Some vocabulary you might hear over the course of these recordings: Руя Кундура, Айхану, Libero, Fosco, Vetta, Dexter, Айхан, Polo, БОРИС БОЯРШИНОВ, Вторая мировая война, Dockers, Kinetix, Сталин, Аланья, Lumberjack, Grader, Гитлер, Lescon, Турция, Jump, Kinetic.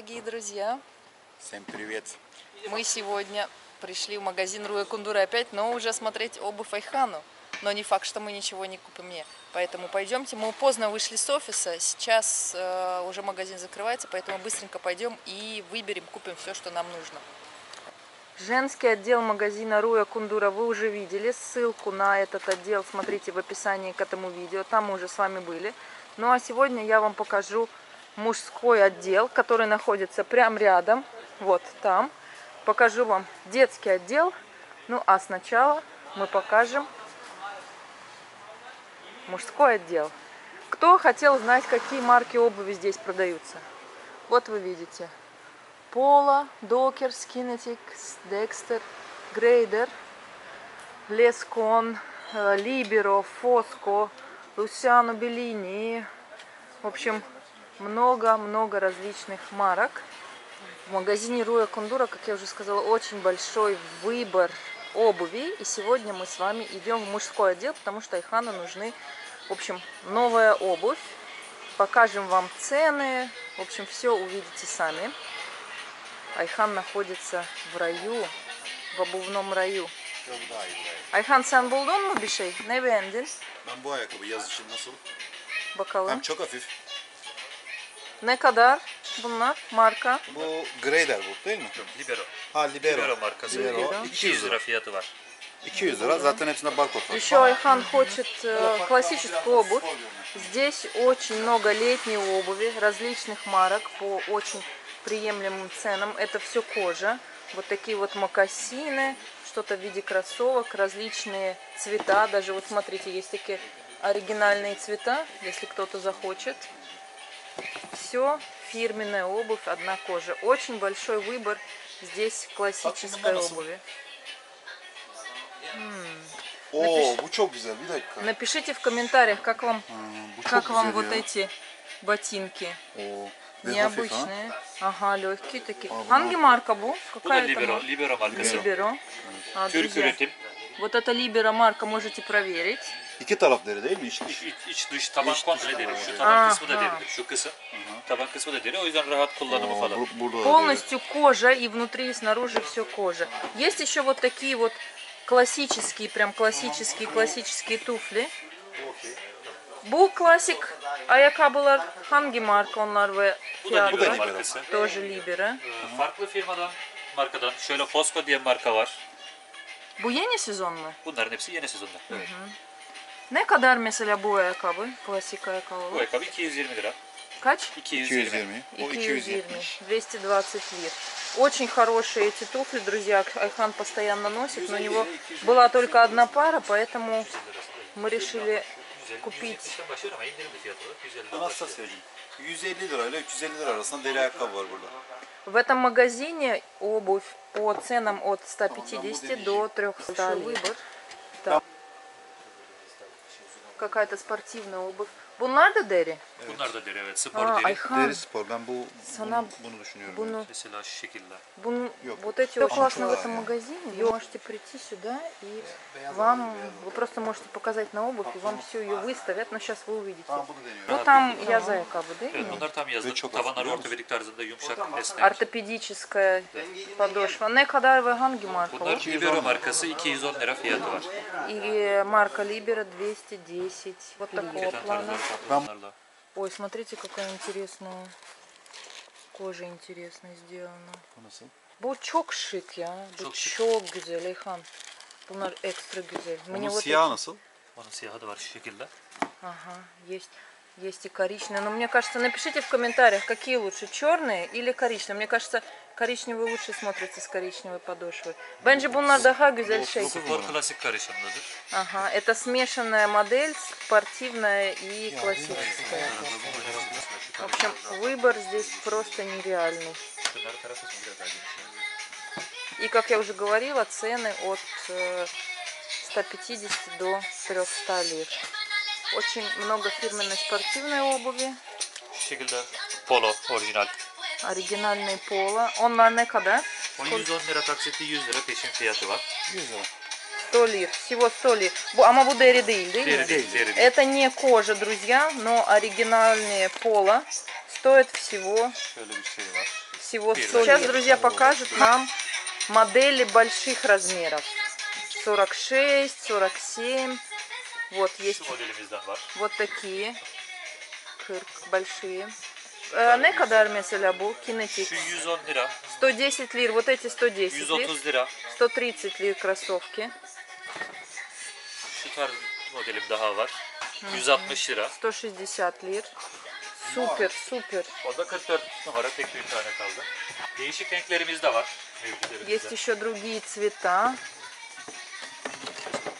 дорогие друзья! Всем привет! Мы сегодня пришли в магазин Руя Кундура опять, но уже смотреть обувь Айхану. Но не факт, что мы ничего не купим мне. Поэтому пойдемте. Мы поздно вышли с офиса, сейчас уже магазин закрывается, поэтому быстренько пойдем и выберем, купим все, что нам нужно. Женский отдел магазина Руя Кундура вы уже видели. Ссылку на этот отдел смотрите в описании к этому видео. Там мы уже с вами были. Ну а сегодня я вам покажу мужской отдел, который находится прямо рядом. Вот там. Покажу вам детский отдел. Ну а сначала мы покажем мужской отдел. Кто хотел знать, какие марки обуви здесь продаются? Вот вы видите. Polo, Dockers, Kinetic, Dexter, Grader, Lescon, Libero, Fosco, Лусяну Беллини. В общем, много-много различных марок. В магазине Руя Кундура, как я уже сказала, очень большой выбор обуви. И сегодня мы с вами идем в мужской отдел, потому что Айхану нужны, в общем, новая обувь. Покажем вам цены. В общем, все увидите сами. Айхан находится в раю, в обувном раю. Айхан, сен булдун mu bir şey? Ne beğendin? Ben bu ayakkabı yaz için nasıl? Bakalım. Hem çok hafif. Ne kadar bunlar? Marka? Bu Grader bu değil mi? Libero. Ha Libero. Libero markası. Libero. 200 lira fiyatı var. 200 лира, затем написано баркод. Еще Айхан хочет классическую обувь. Здесь очень много летней обуви, различных марок по очень приемлемым ценам. Это все кожа. Вот такие вот мокасины, что-то в виде кроссовок, различные цвета. Даже вот смотрите, есть такие оригинальные цвета, если кто-то захочет. Все, фирменная обувь, одна кожа. Очень большой выбор здесь классической обуви. О, напишите в комментариях, как вам вот эти ботинки. Необычные. Ага, легкие такие. Ханги марка бу? Какая это? Libero марка. Libero. Вот это Libero марка, можете проверить. İki taraf deri değil mi? İç dış taban komple deri. Şu taban kısmı da deridir. Şu kısım. Taban kısmı da deri. O yüzden rahat kullanımı falan. Полностью кожа и внутри и снаружи все кожа. Есть еще вот такие вот классические, прям классические туфли. Bu klasik ayakkabılar hangi marka onlar ve fiyatı? Bu da Libero markası. Тоже Libero. Farklı markadan. Şöyle Fosco diye bir marka var. Bu yeni sezon mu? Bunların hepsi yeni sezonda. Evet. Ne kadar mesela bu ayakkabı? Klasik ayakkabı. Bu ayakkabı 220 lira. Kaç? 220. O 220. 220 лир. Очень хорошие эти туфли, друзья. Айхан постоянно носит, но у него была только одна пара, поэтому мы решили купить. В этом магазине обувь по ценам от 150 до 300 выбор. Да. Какая-то спортивная обувь. Bunlar da deri. Bunlar da deri, evet, spor deri. Ayhan. Deri spor. Ben bunu düşünüyorum. Mesela şu şekilde. Вот эти вот классно в этом магазине. Вы можете прийти сюда и вам вы просто можете показать на обувь и вам всю ее выставят, но сейчас вы увидите. Ну там я заякабы, да? Bunlar там yazdı. Tabanları ortopedik tarzında yumuşak esnek. Ортопедическая подошва. Ne kadar ve hangi marka? Bunlar Libero markası 210 lira fiyatı var. И марка Libero 210. Вот такого плана. Ой, смотрите, какая интересная кожа, интересно сделана. Бучок шит я, бучок güzel Айхан. Bunlar ekstra güzel. Мне вот. Ага, есть и коричневые. Но мне кажется, напишите в комментариях, какие лучше, черные или коричневые. Мне кажется, коричневые лучше смотрятся с коричневой подошвой. Бенджи Бунар Даха Гюзель Шейки. Ага, это смешанная модель, спортивная и классическая. В общем, выбор здесь просто нереальный. И, как я уже говорила, цены от 150 до 300 лир. Очень много фирменной спортивной обуви. Polo, оригинал. Оригинальные Polo. Onlar ne kadar? 110 lira taksitli 100 lira peşin fiyatı var. 100 lira. 100 лир. Всего 100 лир. Ama bu deri değil, değil mi? Deri. Это не кожа, друзья, но оригинальные Polo стоят всего. Şöyle bir şey var. всего 100 лет. Сейчас, друзья, покажут нам модели больших размеров. 46, 47. Вот есть вот такие большие. Ne kadar mesela bu Kinetic? 110 лир. Вот эти 110 лир. 130 лир кроссовки. 160 лир. Супер, супер. Есть еще другие цвета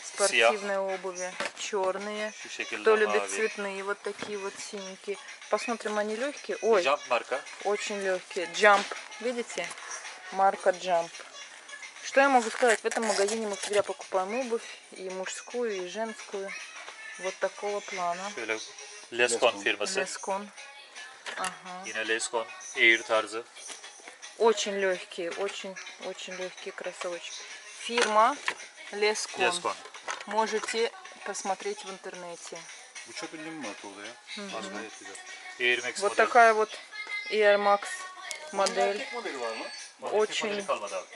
спортивной обуви. Черные. Кто любит цветные, вот такие вот синенькие. Посмотрим, они легкие. Ой, очень легкие. Jump. Видите? Марка Jump. Что я могу сказать? В этом магазине мы всегда покупаем обувь. И мужскую, и женскую. Вот такого плана. Lescon фирмасы. Lescon. Ага. Очень легкие, очень легкие кроссовочки. Фирма Lescon. Можете посмотреть в интернете. Вот такая вот Air Max модель.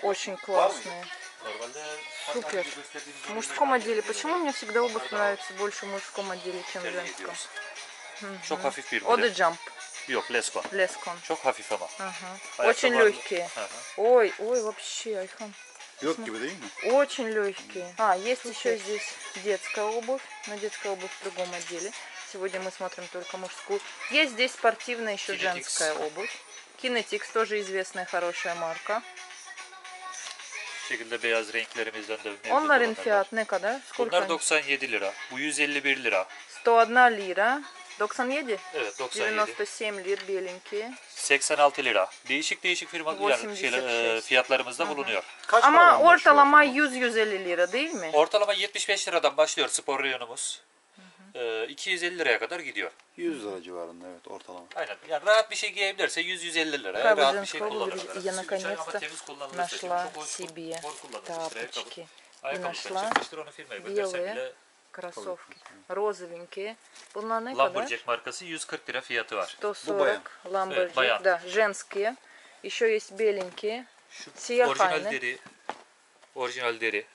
Очень классная. Супер. В мужском отделе. Почему мне всегда обувь нравится больше в мужском отделе, чем в женском? Оде Jump. Lescon. Очень легкие. Ой, ой, вообще, Айхан. Очень легкие. А, есть еще здесь детская обувь, но детская обувь в другом отделе. Сегодня мы смотрим только мужскую. Есть здесь спортивная еще женская обувь. Kinetic тоже известная хорошая марка. Onların fiyatı ne kadar? Bunlar 97 lira. Bu 151 lira. 101 lira. 97? Evet, 97 lira belinki. 86 lira. Değişik firmalar fiyatlarımızda bulunuyor. Ama ortalama 100-150 lira değil mi? Ortalama 75 liradan başlıyor spor reyonumuz. 250 liraya kadar gidiyor. 100 lira civarında evet ortalama. Aynen. Yani rahat bir şey giyebilirse 100-150 liraya rahat bir şey kullanabilirler. Я наконец-то нашла себе тапочки. И нашла белые кроссовки. Розовенькие. Bunlar ne kadar? Lumberjack markası 140 lira fiyatı var. 140 Lumberjack. Да, женские. Еще есть беленькие. Orijinal deri.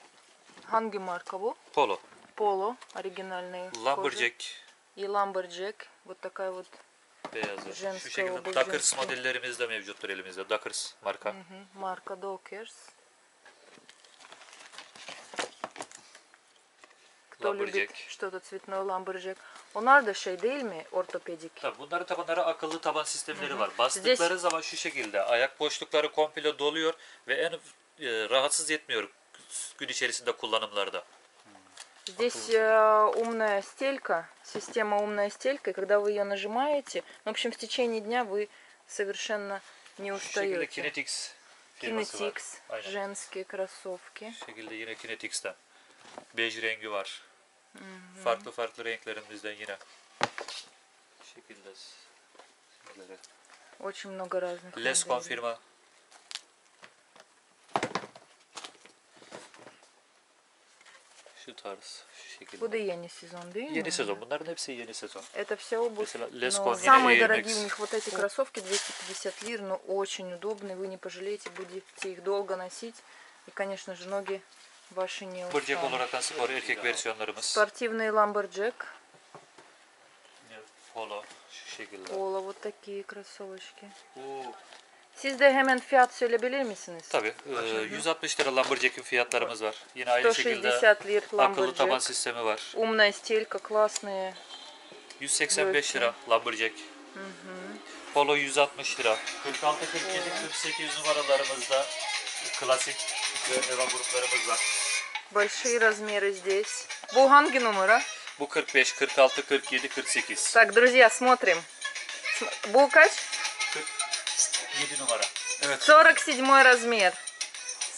Hangi marka bu? Polo. Polo, оригинальные Lumberjack. И Lumberjack. Вот такая вот женская обувь. Dockers моделлерimiz de mevcuttur elimizde. Dockers marka. Marka Dockers. Кто любит что-то цветное, Lumberjack. Onlar da şey değil mi? Ortopedik. Tabii bunların tabanları akıllı taban sistemleri var. Bastıkları zaman şu şekilde ayak boşlukları komple doluyor ve en rahatsız etmiyor gün içerisinde kullanımlarda. Здесь умная стелька, система умная стелька, и когда вы ее нажимаете, в общем, в течение дня вы совершенно не устаете. Kinetix, женские кроссовки. Очень много разных. Lescon фирма. Куда yeni сезон, да? Yeni сезон, bunların hepsi yeni сезон. Это все обувь. Но самые дорогие у них вот эти кроссовки 250 лир, но очень удобные, вы не пожалеете, будете их долго носить и, конечно же, ноги ваши не устанут. Спортивный Lumberjack. Polo, вот такие кроссовочки. Siz de hemen fiyat söyleyebilir misiniz? Tabii. 160 lira Lumberjack'in fiyatlarımız var. Yine aynı şekilde akıllı taban sistemi var. Умная стелька, классные. 185 lira Lumberjack. Polo 160 lira. 46, 47, 48 numaralarımızda klasik Grader gruplarımız var. Большие размеры здесь. Bu hangi numara? Bu 45, 46, 47, 48. Так, друзья, смотрим. Bu kaç? 47 размер.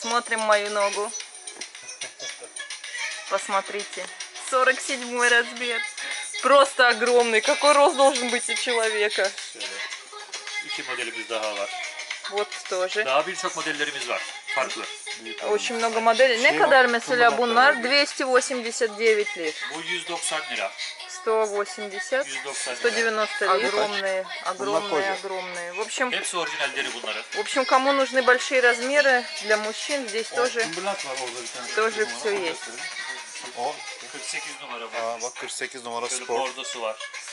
Смотрим мою ногу. Посмотрите. 47 размер. Просто огромный. Какой рост должен быть у человека? Вот тоже. Очень много моделей. Некоторые, например, 289 лир. 190 180, 190, огромные, огромные, огромные. В общем, кому нужны большие размеры для мужчин, здесь тоже все есть.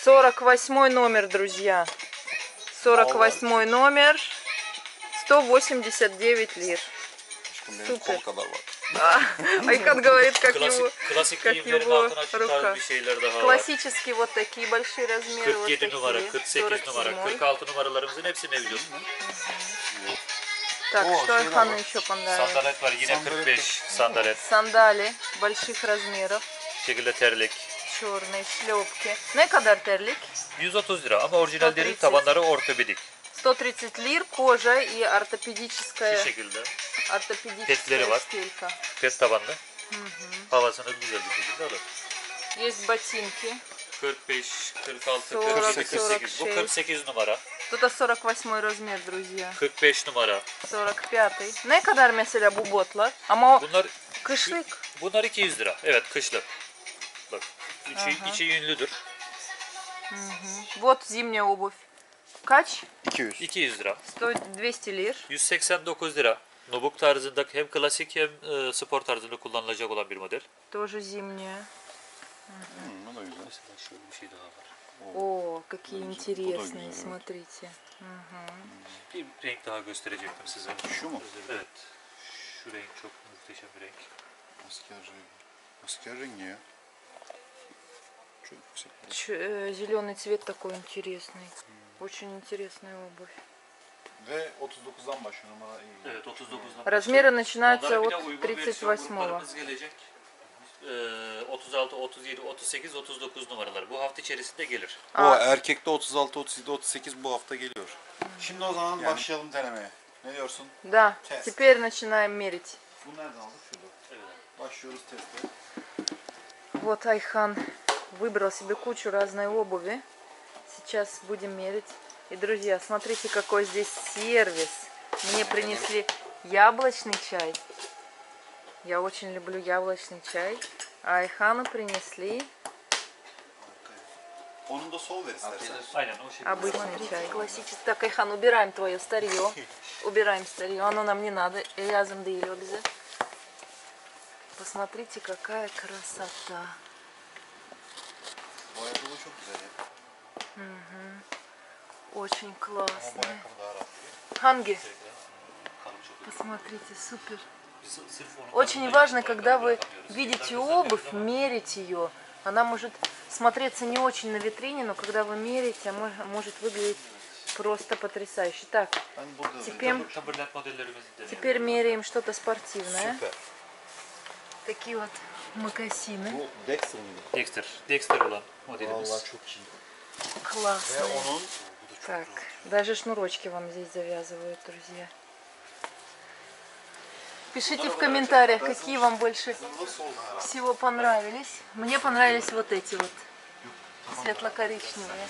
48 номер, друзья. 48 номер, 189 лир. Супер. Айкат говорит, как его рука. Классические вот такие большие размеры. 47 номер, 48 номер, 46 номер. Так, что Айхану еще понравилось? Сандали больших размеров. Черные шлепки. Некодар терлик? 130 лира, но оригинальные табанары ортопедик. 130 лир, кожа и ортопедическая. Ортопедическая стелька. Пет табанды. Есть ботинки. 48 номера. Тут 48 размер, друзья. 45 номера. 45. Некодар mesela bu botlar? Ama kışlık. Bunlar 200 lira. Evet, kışlık. Bak, içi yünlüdür. Вот зимняя обувь. Kaç? 200 lira. 200 lir. 189 lira. Nubuk tarzında hem klasik hem spor tarzında kullanılacak olan bir model. Тоже зимняя. Ну, наверное, еще bir şey daha var. О, какие интересные, смотрите. Bir renk daha gösterecektim size. Şu mu? Evet. Şu renk çok muhteşem bir renk. Maskara rengi ya. Зеленый цвет такой интересный. Очень интересная обувь. Размеры начинаются от 38-го. 36, 37, 38, 39 numaralar. Bu hafta içerisinde gelir. O erkekte 36, 37, 38 bu hafta geliyor. Şimdi o zaman başlayalım denemeye. Ne diyorsun? Да. Теперь начинаем мерить. Bu nereden aldık? Şurada. Başlıyoruz teste. Вот Айхан выбрал себе кучу разной обуви. Сейчас будем мерить. И, друзья, смотрите, какой здесь сервис. Мне принесли яблочный чай. Я очень люблю яблочный чай. А Айхану принесли обычный чай. Классический. Так, Айхан, убираем твое старье. Убираем старье. Оно нам не надо. Посмотрите, какая красота. Очень классно. Ханги, посмотрите, супер. Очень важно, когда вы видите обувь, мерить ее. Она может смотреться не очень на витрине, но когда вы мерите, может выглядеть просто потрясающе. Так, теперь меряем что-то спортивное. Такие вот мокасины. Декстер. Классно. Так, даже шнурочки вам здесь завязывают, друзья. Пишите в комментариях, какие вам больше всего понравились. Мне понравились вот эти вот, светло-коричневые.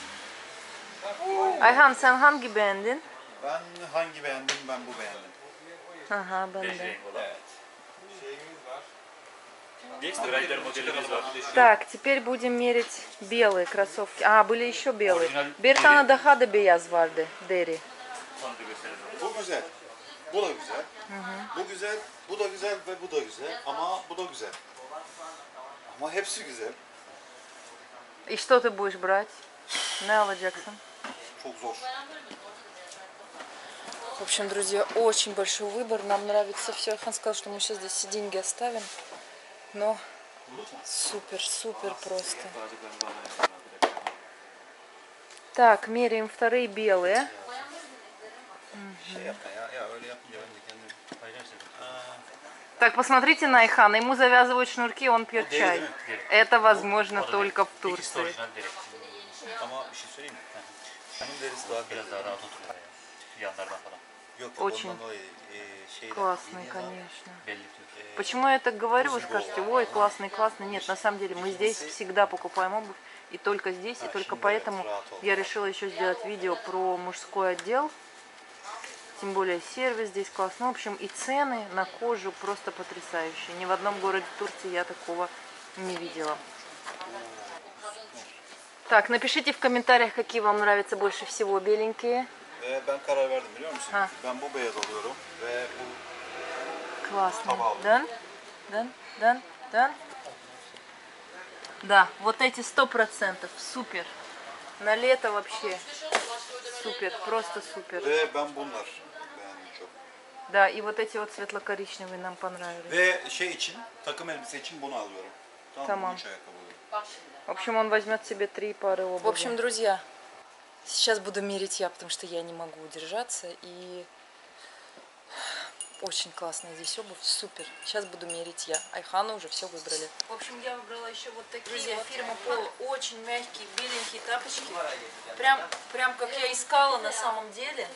Айхан, sen hangi beğendin? Ben bu beğendim. Aha, ben de. Так, теперь будем мерить белые кроссовки. А, были еще белые. Бертана дахада беяз варды, дери. Bu da güzel, bu güzel, bu da güzel ve bu da güzel ama bu da güzel. Ama hepsi güzel. И что ты будешь брать? Ne alacaksın? Çok zor. В общем, друзья, очень большой выбор. Нам нравится все. Айхан сказал, что мы сейчас здесь все деньги оставим. Но супер, супер просто. Так, меряем вторые белые. Так, посмотрите на Айхана, ему завязывают шнурки, он пьет чай. Это возможно только в Турции. Очень классный, конечно. Почему я так говорю, вы скажете, ой, классный, классный. Нет, на самом деле мы здесь всегда покупаем обувь, и только здесь, и только поэтому я решила еще сделать видео про мужской отдел. Тем более сервис здесь классный. В общем, и цены на кожу просто потрясающие. Ни в одном городе Турции я такого не видела. Так, напишите в комментариях, какие вам нравятся больше всего, беленькие. Классно. Да, вот эти 100%, супер. На лето вообще супер, просто супер. Да, и вот эти вот светло-коричневые нам понравились. Тамам. В общем, он возьмет себе 3 пары обуви. В общем, друзья, сейчас буду мерить я, потому что я не могу удержаться. И очень классная здесь обувь, супер. Сейчас буду мерить я. Айхану уже все выбрали. В общем, я выбрала еще вот такие, друзья, фирма Polo. Очень мягкие, беленькие тапочки. Прям как я искала на самом деле.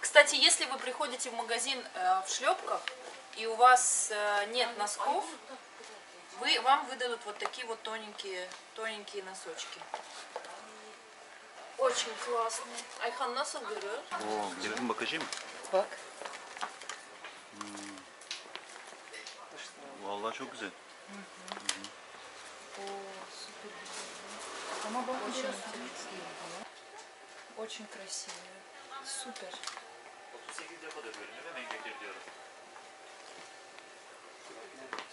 Кстати, если вы приходите в магазин в шлепках и у вас нет носков, вам выдадут вот такие вот тоненькие носочки. Очень классные. Айхан, носок берет. О, держим, покажи. Bak. Vallahi çok güzel. Очень красивые. Супер.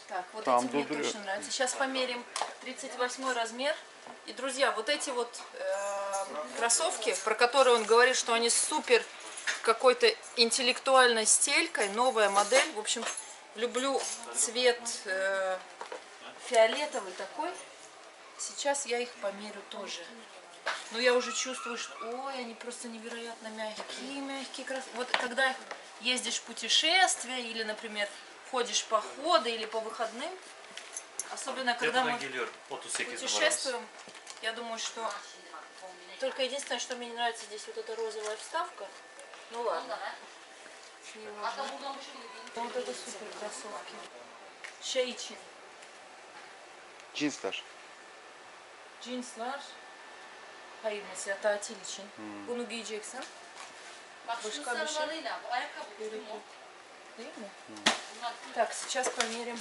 Так, вот там эти мне точно нравятся. Сейчас померим 38 размер. И, друзья, вот эти вот кроссовки, про которые он говорит, что они супер какой-то интеллектуальной стелькой, новая модель. В общем, люблю цвет фиолетовый такой. Сейчас я их померю тоже. Но я уже чувствую, что ой, они просто невероятно мягкие кроссовки. Вот когда ездишь в путешествие или, например, ходишь в походы или по выходным, особенно когда мы путешествуем, я думаю, что только единственное, что мне не нравится здесь, вот эта розовая вставка. Ну ладно. Вот это супер кроссовки. Шейчин. Джинслар. Джинслар. Hayır mesela tatil için. Bunu giyeceksin. Başka bir şey. Так, сейчас померим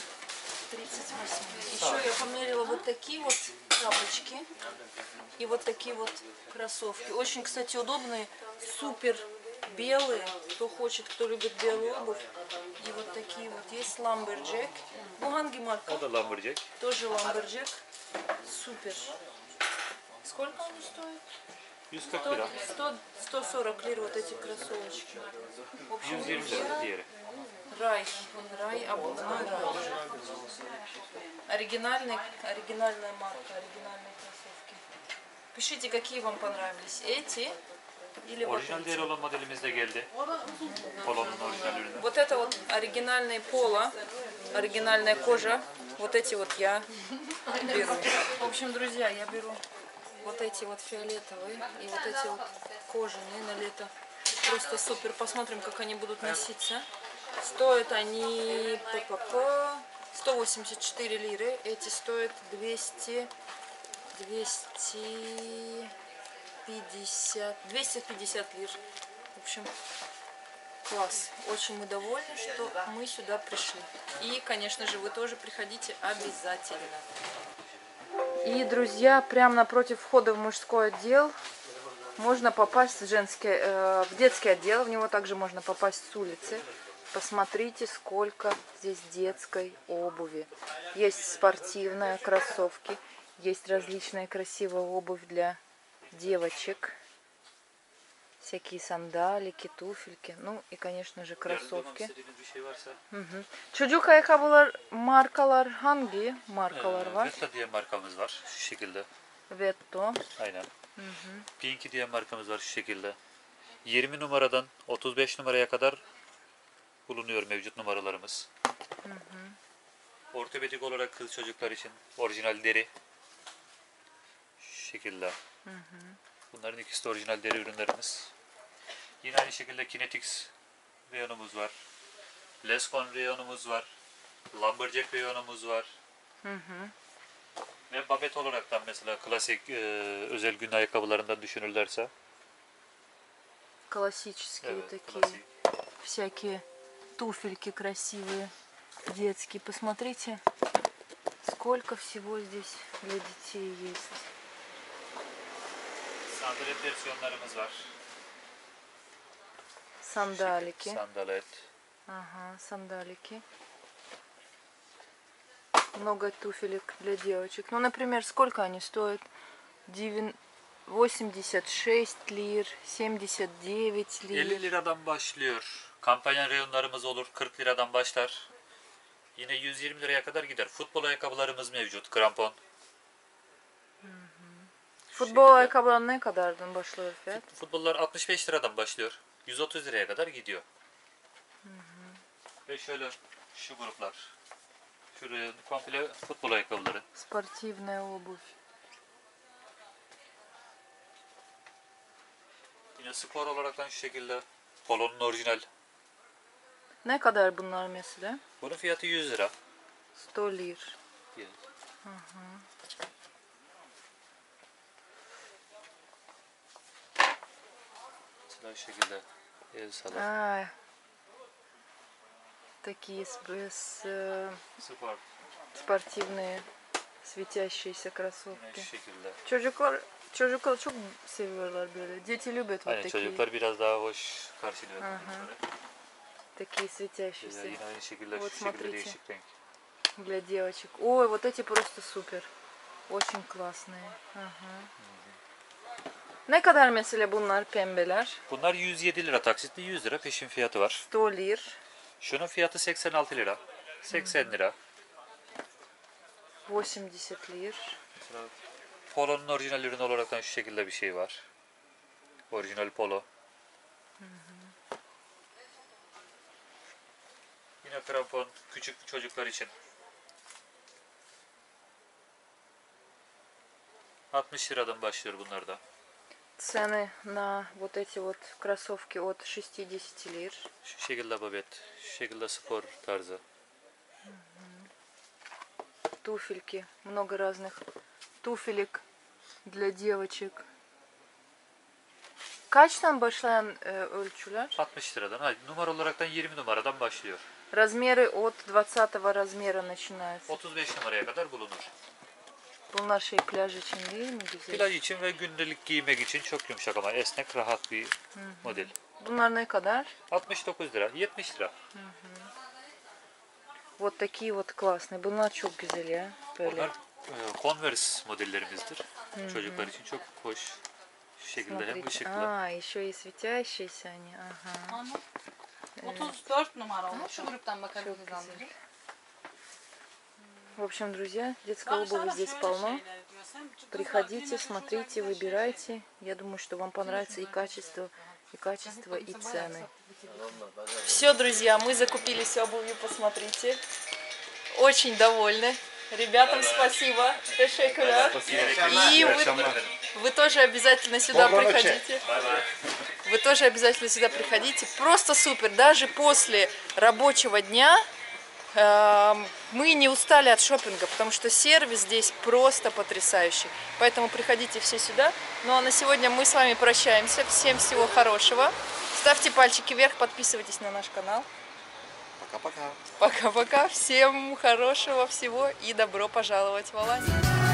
38. Еще я померила вот такие вот тапочки и вот такие вот кроссовки. Очень, кстати, удобные, супер белые. Кто хочет, кто любит белую обувь. И вот такие вот есть Lumberjack. Буганги марка. Тоже Lumberjack. Супер. Сколько они стоят? 140 лир вот эти кроссовочки. В общем, рай, обувной рай. Оригинальная марка, оригинальные кроссовки. Пишите, какие вам понравились. Эти или вот эти. Вот это вот оригинальные Polo, оригинальная кожа. Вот эти вот я беру. В общем, друзья, я беру вот эти вот фиолетовые и вот эти вот кожаные на лето. Просто супер. Посмотрим, как они будут носиться. Стоят они 184 лиры. Эти стоят 250 лир. В общем, класс. Очень мы довольны, что мы сюда пришли. И, конечно же, вы тоже приходите обязательно. И, друзья, прямо напротив входа в мужской отдел можно попасть в детский отдел. В него также можно попасть с улицы. Посмотрите, сколько здесь детской обуви. Есть спортивные кроссовки, есть различная красивая обувь для девочек. Всякие сандалики, туфельки, ну и, конечно же, кроссовки. Çocuk ayakkabılar markalar hangi markalar var? Vetta diye markamız var şu şekilde. Vetta. Aynen. Pinky diye markamız var şu şekilde. 20 numaradan 35 numaraya kadar bulunuyor mevcut numaralarımız. Ortopedik olarak kız çocuklar için orijinal deri şu şekilde. Bunların ikisi de orijinal deri ürünlerimiz. Yine aynı şekilde Kinetix reyonumuz var. Lescon reyonumuz var. Lumberjack reyonumuz var. Ve babet olaraktan mesela klasik özel gün ayakkabılarından düşünürlerse. Классические, evet, такие klasik. Всякие туфельки красивые, детские. Посмотрите, сколько всего здесь для детей есть. Sandalet versiyonlarımız var. Sandaliki. Sandalet. Ага, сандалики. Много туфелек для девочек. Ну, например, сколько они стоят? 86 лир, 79 лир. 50 liradan başlıyor. Kampanya reyonlarımız olur. 40 liradan başlar. Yine 120 liraya kadar gider. Futbol ayakkabılarımız mevcut. Krampon. Futbol ayakkabıları ne kadardan başlıyor fiyat? Futbollar 65 liradan başlıyor. 130 liraya kadar gidiyor. Ve şöyle şu gruplar. Şuraya komple futbol ayakkabıları. Sportivная обувь. Yine spor olaraktan şu şekilde Polo'nun orijinal. Ne kadar bunlar mesela? Bunun fiyatı 100 lira. 100 lir. Evet. Hı hı. Mesela şu şekilde ev salonu. Такие спортивные светящиеся кроссовки. Çocuklar çok seviyorlar böyle. Дети любят вот такие. Çocuklar biraz daha hoş karşılıyor. Такие светящиеся. Вот смотрите. Для девочек. Ой, вот эти просто супер. Очень классные. Ne kadar mesela bunlar pembeler? Bunlar 107 lira taksitli, 100 lira peşin fiyatı var. 100 lir. Şunun fiyatı 86 lira. 80 lira. 80 lir. Polo'nun orijinal ürünü olaraktan şu şekilde bir şey var. Orijinal Polo. Yine krampon küçük çocuklar için. 60 liradan başlıyor bunlar da. Цены на вот эти вот кроссовки от 60 лир. Şu şekilde babet, şu şekilde spor tarzı. Туфельки, много разных туфелек для девочек. Kaçtan başlayan ölçüler? 60 liradan. Hayır, numara olaraktan 20 numaradan başlıyor. Размеры от 20 размера начинаются. 35 numaraya kadar bulunur. Bunlar şey plaj için değil mi güzel? Plaj için ve gündelik giymek için çok yumuşak ama esnek, rahat bir model. Bunlar ne kadar? 69 lira, 70 lira. Вот такие вот классные. Bunlar çok güzel ya. Böyle. Bunlar Converse modellerimizdir. Çocuklar için çok hoş. Şu şekilde hem ışıklı. Aa, еще и светящиеся они. Ага. 34 numara olmuş. Şu gruptan bakabiliriz. В общем, друзья, детской обуви здесь полно. Приходите, смотрите, выбирайте. Я думаю, что вам понравится и качество, и цены. Все, друзья, мы закупились обувью, посмотрите. Очень довольны. Ребятам спасибо. И вы тоже обязательно сюда приходите. Вы тоже обязательно сюда приходите. Просто супер. Даже после рабочего дня мы не устали от шопинга, потому что сервис здесь просто потрясающий. Поэтому приходите все сюда. Ну а на сегодня мы с вами прощаемся. Всем всего хорошего. Ставьте пальчики вверх, подписывайтесь на наш канал. Пока-пока. Пока-пока. Всем хорошего всего и добро пожаловать в Аланью.